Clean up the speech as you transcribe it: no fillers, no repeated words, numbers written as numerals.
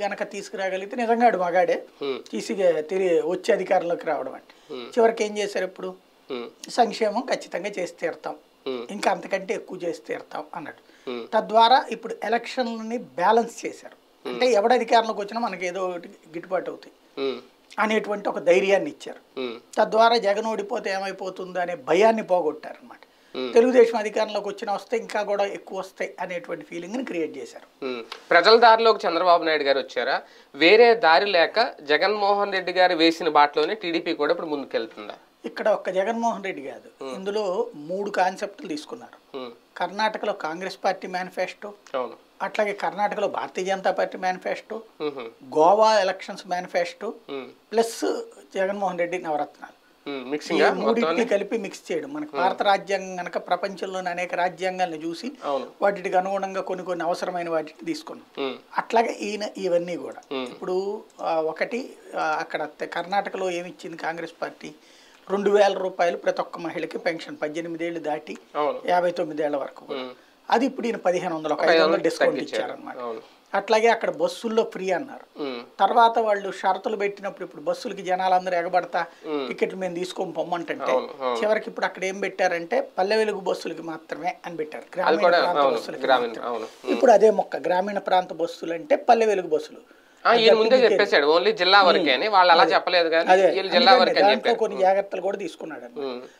గనక తీసుకురాగలిగితే నిజంగా ఆడు మగాడే తీసిగా తిరిగి వచ్చే అధికారంలోకి రావడం అంటే చివరికి ఏం చేశారు ఇప్పుడు సంక్షేమం ఖచ్చితంగా చేసి తీరుతాం ఇంకా అంతకంటే ఎక్కువ చేసి తీరుతాం అన్నట్టు తద్వారా ఇప్పుడు ఎలక్షన్లని బ్యాలెన్స్ చేశారు అంటే ఎవడ అధికారంలోకి వచ్చినా మనకి ఏదో ఒకటి గిట్టుబాటు అవుతాయి అనేటువంటి ఒక ధైర్యాన్ని ఇచ్చారు తద్వారా జగన్ ఓడిపోతే ఏమైపోతుందో అనే భయాన్ని పోగొట్టారు అన్నమాట తెలుగుదేశం అధికారంలోకి వచ్చిన వస్తే ఇంకా కూడా ఎక్కువ వస్తాయి అనేటువంటి ఫీలింగ్ని క్రియేట్ చేశారు ప్రజల దారిలోకి చంద్రబాబు నాయుడు గారు వచ్చారా వేరే దారి లేక జగన్మోహన్ రెడ్డి గారు వేసిన బాటలోనే టీడీపీ కూడా ఇప్పుడు ముందుకెళ్తుందా ఇక్కడ ఒక్క జగన్మోహన్ రెడ్డి కాదు ఇందులో 3 కాన్సెప్ట్లు తీసుకున్నారు కర్ణాటకలో కాంగ్రెస్ పార్టీ మేనిఫెస్టో అట్లాగే కర్ణాటకలో Bharatiya Janata party manifesto Goa elections manifesto plus Jaganmohan Reddy నవరత్నాలు మూడింటిని కలిపి మిక్స్ చేయడం మనకు భారత రాజ్యాంగం కనుక ప్రపంచంలోని అనేక రాజ్యాంగాలను చూసి వాటికి అనుగుణంగా కొన్ని కొన్ని అవసరమైన వాటిని తీసుకున్నాం అట్లాగే ఈయన ఇవన్నీ కూడా ఇప్పుడు ఒకటి అక్కడ కర్ణాటకలో ఏమిచ్చింది కాంగ్రెస్ పార్టీ ₹2000 ప్రతి ఒక్క మహిళకి పెన్షన్ 18 ఏళ్ళు దాటి 59 ఏళ్ల వరకు అది ఇప్పుడు ఈయన 1500 డిస్కౌంట్ ఇచ్చారనమాట అట్లాగే అక్కడ బస్సుల్లో ఫ్రీ అన్నారు తర్వాత వాళ్ళు షరతులు పెట్టినప్పుడు ఇప్పుడు బస్సులకి జనాలందరూ ఎగబడతా టికెట్లు మేము తీసుకొని పొమ్మంటే చివరికి ఇప్పుడు అక్కడ ఏం పెట్టారంటే పల్లె వెలుగు బస్సులకి మాత్రమే అని పెట్టారు గ్రామీణ ప్రాంత బస్సులకి ఇప్పుడు అదే మొక్క గ్రామీణ ప్రాంత బస్సులు అంటే పల్లె వెలుగు బస్సులు ఓన్లీ జిల్లా వరకే అదే దాంట్లో కొన్ని జాగ్రత్తలు కూడా తీసుకున్నాడు